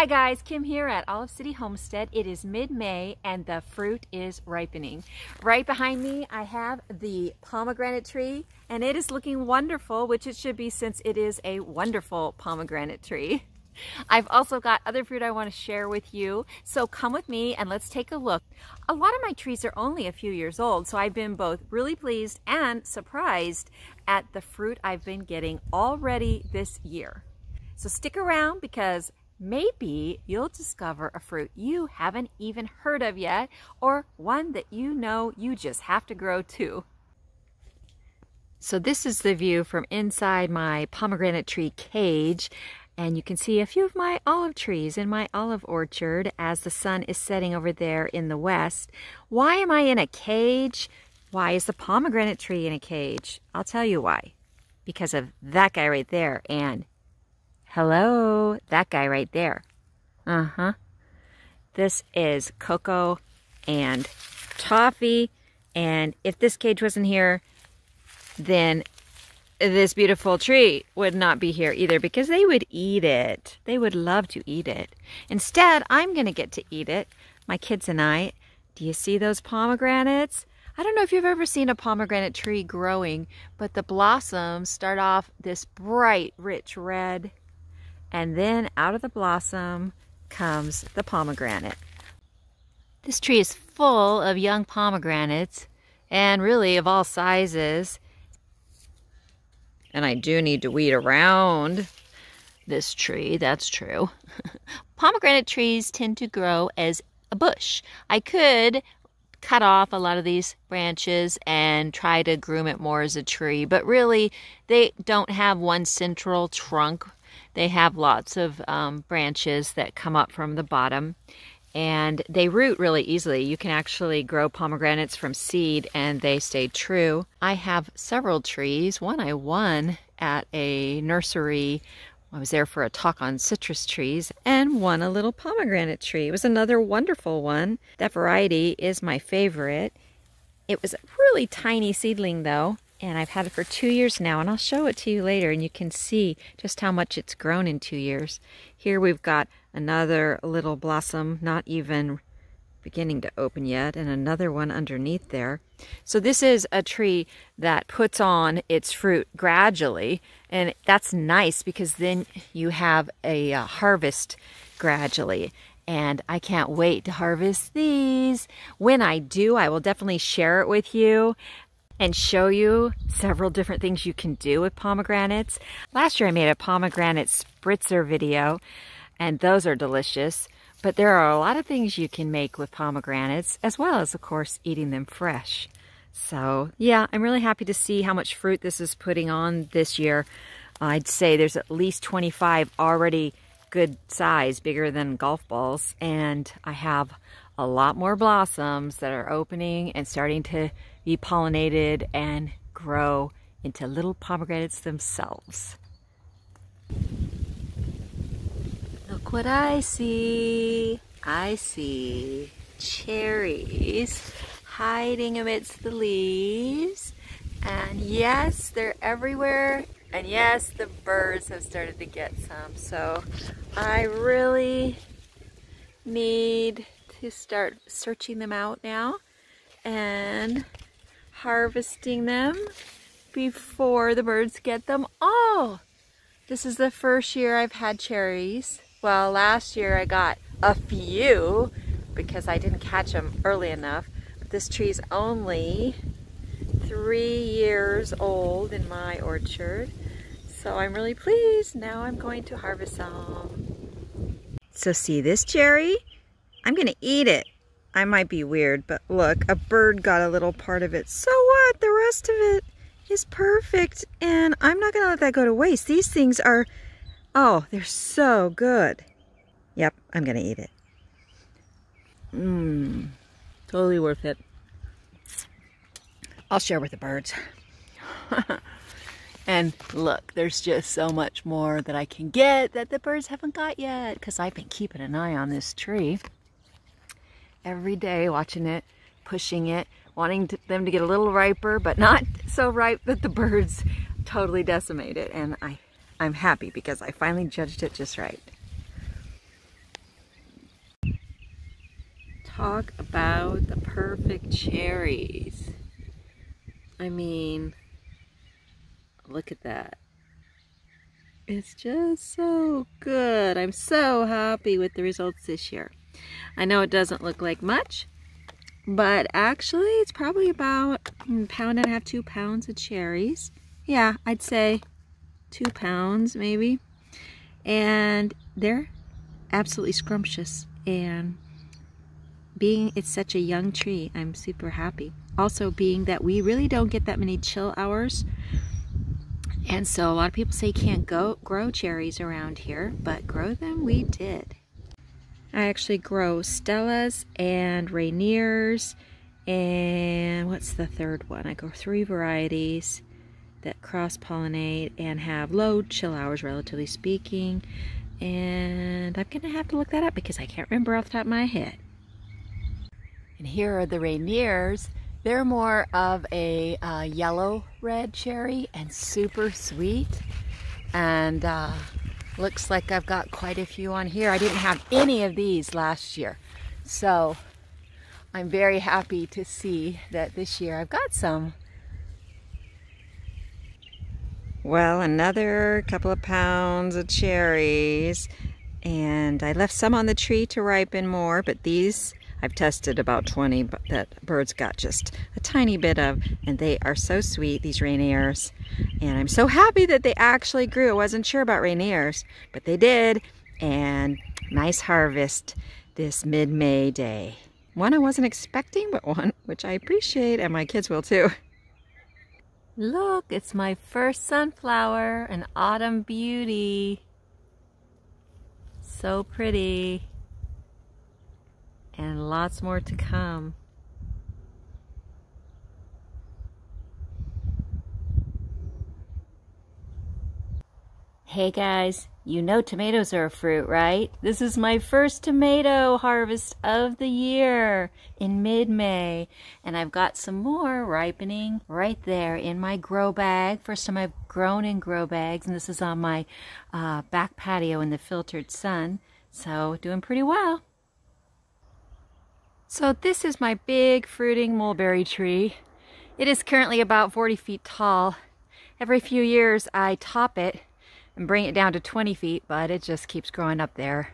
Hi guys, Kim here at Olive City Homestead. It is mid-May and the fruit is ripening. Right behind me I have the pomegranate tree and it is looking wonderful, which it should be since it is a wonderful pomegranate tree. I've also got other fruit I want to share with you, so come with me and let's take a look. A lot of my trees are only a few years old, so I've been both really pleased and surprised at the fruit I've been getting already this year. So stick around because maybe you'll discover a fruit you haven't even heard of yet, or one that you know you just have to grow too. So this is the view from inside my pomegranate tree cage. And you can see a few of my olive trees in my olive orchard as the sun is setting over there in the west. Why am I in a cage? Why is the pomegranate tree in a cage? I'll tell you why. Because of that guy right there, and hello, that guy right there. This is cocoa and toffee. And if this cage wasn't here, then this beautiful tree would not be here either, because they would eat it. They would love to eat it. Instead, I'm going to get to eat it, my kids and I. Do you see those pomegranates? I don't know if you've ever seen a pomegranate tree growing, but the blossoms start off this bright, rich red, and then out of the blossom comes the pomegranate. This tree is full of young pomegranates, and really of all sizes. And I do need to weed around this tree, that's true. Pomegranate trees tend to grow as a bush. I could cut off a lot of these branches and try to groom it more as a tree, but really they don't have one central trunk. They have lots of branches that come up from the bottom, and they root really easily. You can actually grow pomegranates from seed and they stay true. I have several trees. One I won at a nursery. I was there for a talk on citrus trees, and won a little pomegranate tree. It was another wonderful one. That variety is my favorite. It was a really tiny seedling though, and I've had it for 2 years now, and I'll show it to you later, and you can see just how much it's grown in 2 years. Here we've got another little blossom, not even beginning to open yet, and another one underneath there. So this is a tree that puts on its fruit gradually, and that's nice because then you have a harvest gradually. And I can't wait to harvest these. When I do, I will definitely share it with you and show you several different things you can do with pomegranates. Last year I made a pomegranate spritzer video, and those are delicious. But there are a lot of things you can make with pomegranates, as well as, of course, eating them fresh. So, yeah, I'm really happy to see how much fruit this is putting on this year. I'd say there's at least 25 already good size, bigger than golf balls. And I have a lot more blossoms that are opening and starting to be pollinated and grow into little pomegranates themselves. Look what I see. I see cherries hiding amidst the leaves. And yes, they're everywhere. And yes, the birds have started to get some. So I really need to start searching them out now and harvesting them before the birds get them all. This is the first year I've had cherries. Well, last year I got a few because I didn't catch them early enough. But this tree's only 3 years old in my orchard, so I'm really pleased. Now I'm going to harvest some. So see this cherry? I'm gonna eat it. I might be weird, but look, a bird got a little part of it. So what? The rest of it is perfect, and I'm not gonna let that go to waste. These things are, oh, they're so good. Yep, I'm gonna eat it. Totally worth it. I'll share with the birds. And look, there's just so much more that I can get that the birds haven't got yet, because I've been keeping an eye on this tree every day, watching it, pushing it, wanting them to get a little riper, but not so ripe that the birds totally decimate it. And I'm happy because I finally judged it just right. talk about the perfect cherries. I mean, look at that. It's just so good. I'm so happy with the results this year. I know it doesn't look like much, but actually it's probably about a pound and a half, 2 pounds of cherries. Yeah, I'd say 2 pounds maybe. And they're absolutely scrumptious. And being it's such a young tree, I'm super happy. Also being that we really don't get that many chill hours. And so a lot of people say you can't grow cherries around here, but grow them we did. I actually grow Stella's and Rainier's, and what's the third one? I grow 3 varieties that cross-pollinate and have low chill hours, relatively speaking. And I'm gonna have to look that up because I can't remember off the top of my head. And here are the Rainier's. They're more of a yellow-red cherry and super sweet, and looks like I've got quite a few on here. I didn't have any of these last year, so I'm very happy to see that this year I've got some. Well, another couple of pounds of cherries, and I left some on the tree to ripen more, but these I've tested about 20, but that birds got just a tiny bit of, and they are so sweet, these Rainiers. And I'm so happy that they actually grew. I wasn't sure about Rainiers, but they did. And nice harvest this mid-May day. One I wasn't expecting, but one which I appreciate, and my kids will too. Look, it's my first sunflower, an Autumn Beauty. So pretty. And lots more to come. Hey guys, you know tomatoes are a fruit, right? This is my first tomato harvest of the year in mid-May. And I've got some more ripening right there in my grow bag. First time I've grown in grow bags, and this is on my back patio in the filtered sun. So doing pretty well. So this is my big fruiting mulberry tree. It is currently about 40 feet tall. Every few years I top it and bring it down to 20 feet, but it just keeps growing up there.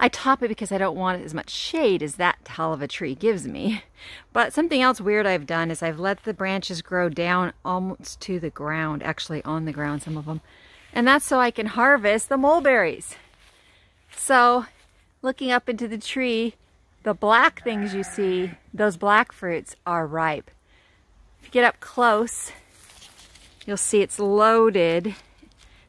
I top it because I don't want as much shade as that tall of a tree gives me. But something else weird I've done is I've let the branches grow down almost to the ground, actually on the ground, some of them. And that's so I can harvest the mulberries. So looking up into the tree, the black things you see, those black fruits are ripe. If you get up close, you'll see it's loaded.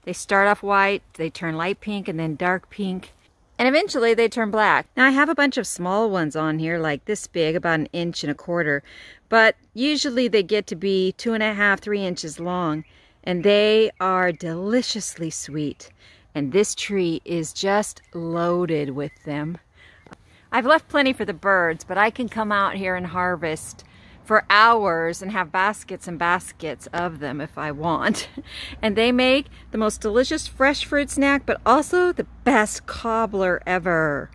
They start off white, they turn light pink and then dark pink, and eventually they turn black. Now I have a bunch of small ones on here like this big, about 1.25 inches, but usually they get to be 2.5 to 3 inches long, and they are deliciously sweet. And this tree is just loaded with them. I've left plenty for the birds, but I can come out here and harvest for hours and have baskets and baskets of them if I want. And they make the most delicious fresh fruit snack, but also the best cobbler ever.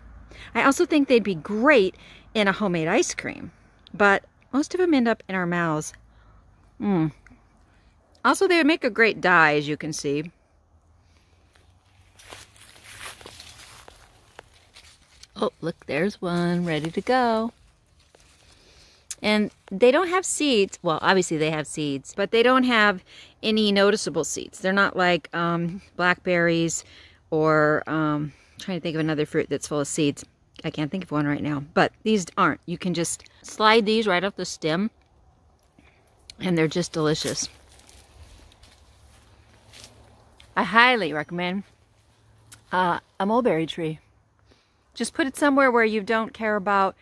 I also think they'd be great in a homemade ice cream, but most of them end up in our mouths. Also, they would make a great dye, as you can see. Oh, look, there's one ready to go. And they don't have seeds. Well, obviously they have seeds, but they don't have any noticeable seeds. They're not like blackberries or I'm trying to think of another fruit that's full of seeds. I can't think of one right now, but these aren't. You can just slide these right off the stem, and they're just delicious. I highly recommend a mulberry tree. Just put it somewhere where you don't care about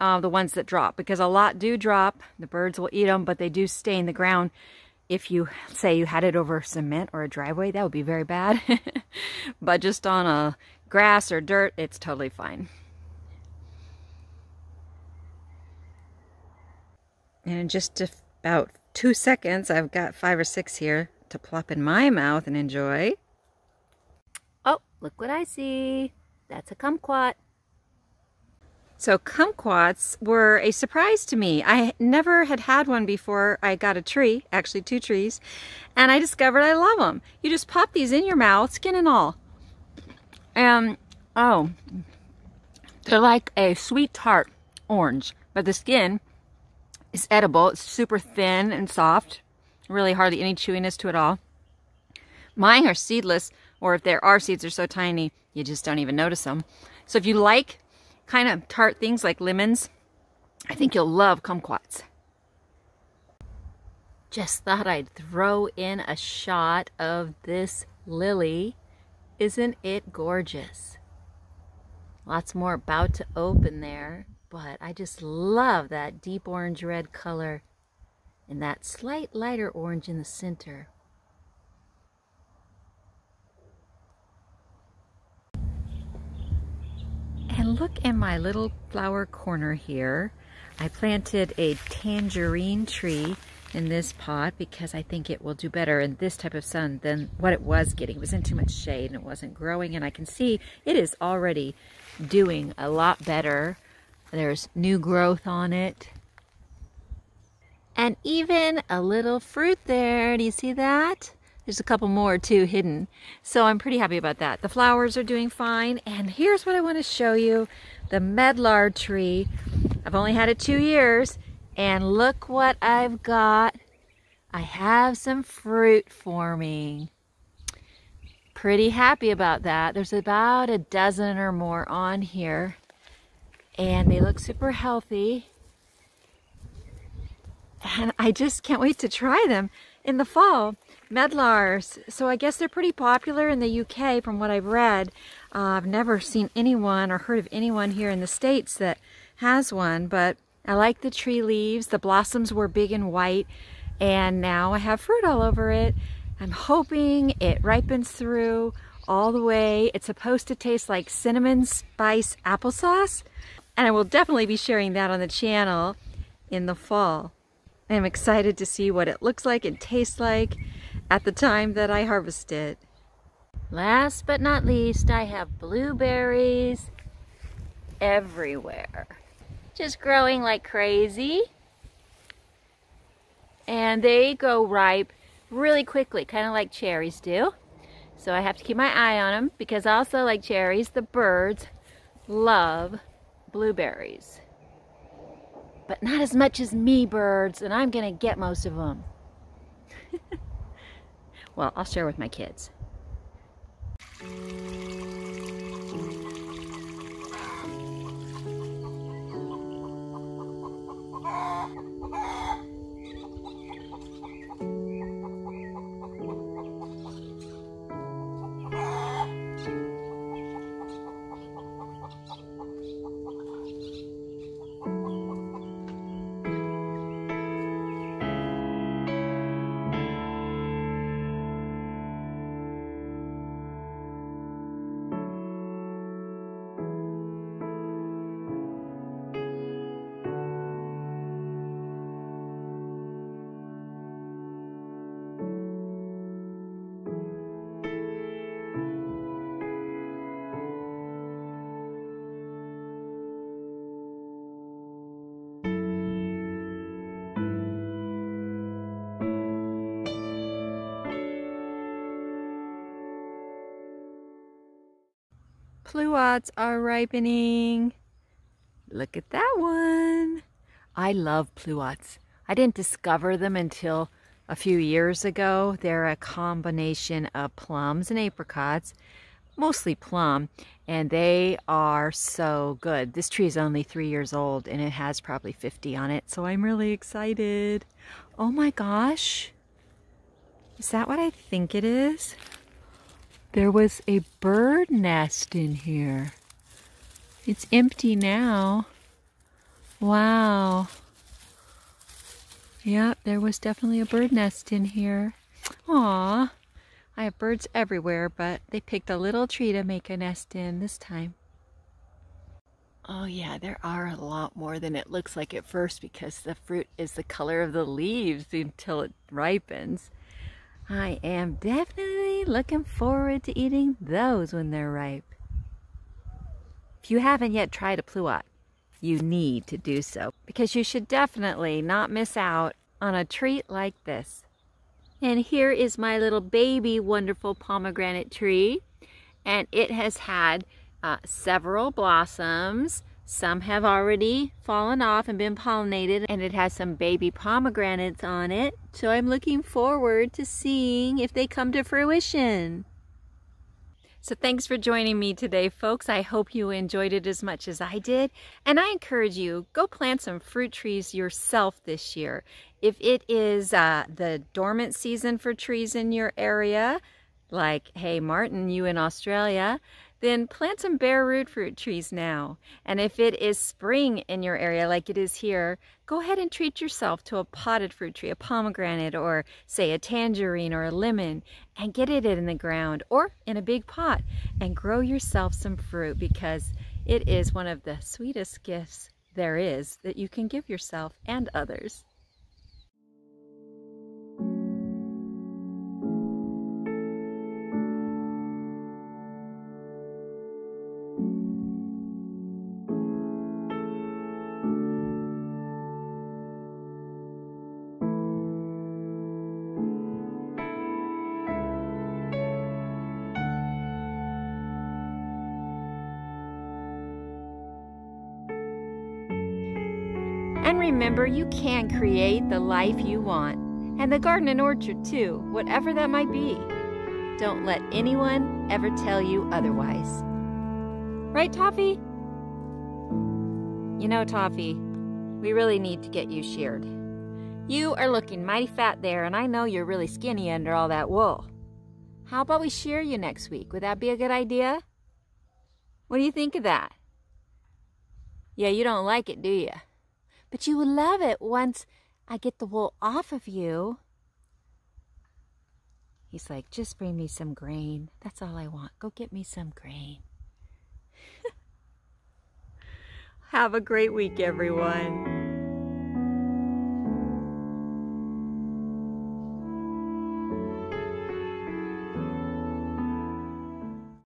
the ones that drop, because a lot do drop. The birds will eat them, but they do stay in the ground. If you say you had it over cement or a driveway, that would be very bad. But just on a grass or dirt, it's totally fine. And in just about 2 seconds, I've got 5 or 6 here to plop in my mouth and enjoy. Oh, look what I see. That's a kumquat. So kumquats were a surprise to me. I never had had one before I got a tree, actually 2 trees, and I discovered I love them. You just pop these in your mouth, skin and all. And, oh, they're like a sweet tart orange, but the skin is edible. It's super thin and soft, really hardly any chewiness to it all. Mine are seedless, or if there are seeds, they're so tiny, you just don't even notice them. So if you like kind of tart things like lemons, I think you'll love kumquats. Just thought I'd throw in a shot of this lily. Isn't it gorgeous? Lots more about to open there, but I just love that deep orange red color and that slight lighter orange in the center. And look in my little flower corner here. I planted a tangerine tree in this pot because I think it will do better in this type of sun than what it was getting. It was in too much shade and it wasn't growing, and I can see it is already doing a lot better. There's new growth on it. And even a little fruit there. Do you see that? There's a couple more too hidden. So I'm pretty happy about that. The flowers are doing fine. And here's what I want to show you. The medlar tree. I've only had it 2 years. And look what I've got. I have some fruit forming. Pretty happy about that. There's about a dozen or more on here. And they look super healthy. And I just can't wait to try them in the fall. Medlars, so I guess they're pretty popular in the UK from what I've read. I've never seen anyone or heard of anyone here in the States that has one, but I like the tree leaves. The blossoms were big and white, and now I have fruit all over it. I'm hoping it ripens through all the way. It's supposed to taste like cinnamon spice applesauce, and I will definitely be sharing that on the channel in the fall. I'm excited to see what it looks like and tastes like at the time that I harvest it. Last but not least, I have blueberries everywhere. Just growing like crazy. And they go ripe really quickly, kind of like cherries do. So I have to keep my eye on them because also like cherries, the birds love blueberries. But not as much as me, birds, and I'm gonna get most of them. Well, I'll share with my kids. Pluots are ripening. Look at that one. I love pluots. I didn't discover them until a few years ago. They're a combination of plums and apricots, mostly plum, and they are so good. This tree is only 3 years old and it has probably 50 on it, so I'm really excited. Oh my gosh. Is that what I think it is? There was a bird nest in here. It's empty now. Wow. Yeah, there was definitely a bird nest in here. Aw, I have birds everywhere, but they picked a little tree to make a nest in this time. Oh yeah, there are a lot more than it looks like at first because the fruit is the color of the leaves until it ripens. I am definitely looking forward to eating those when they're ripe. If you haven't yet tried a pluot, you need to do so, because you should definitely not miss out on a treat like this. And here is my little baby wonderful pomegranate tree, and it has had several blossoms. Some have already fallen off and been pollinated, and it has some baby pomegranates on it. So I'm looking forward to seeing if they come to fruition. So thanks for joining me today, folks. I hope you enjoyed it as much as I did. And I encourage you, go plant some fruit trees yourself this year. If it is the dormant season for trees in your area, like, hey, Martin, you in Australia, then plant some bare root fruit trees now. And if it is spring in your area, like it is here, go ahead and treat yourself to a potted fruit tree, a pomegranate, or say a tangerine or a lemon, and get it in the ground or in a big pot and grow yourself some fruit, because it is one of the sweetest gifts there is that you can give yourself and others. And remember, you can create the life you want, and the garden and orchard too, whatever that might be. Don't let anyone ever tell you otherwise. Right, Toffee? You know, Toffee, we really need to get you sheared. You are looking mighty fat there, and I know you're really skinny under all that wool. How about we shear you next week? Would that be a good idea? What do you think of that? Yeah, you don't like it, do you? But you will love it once I get the wool off of you. He's like, just bring me some grain. That's all I want. Go get me some grain. Have a great week, everyone.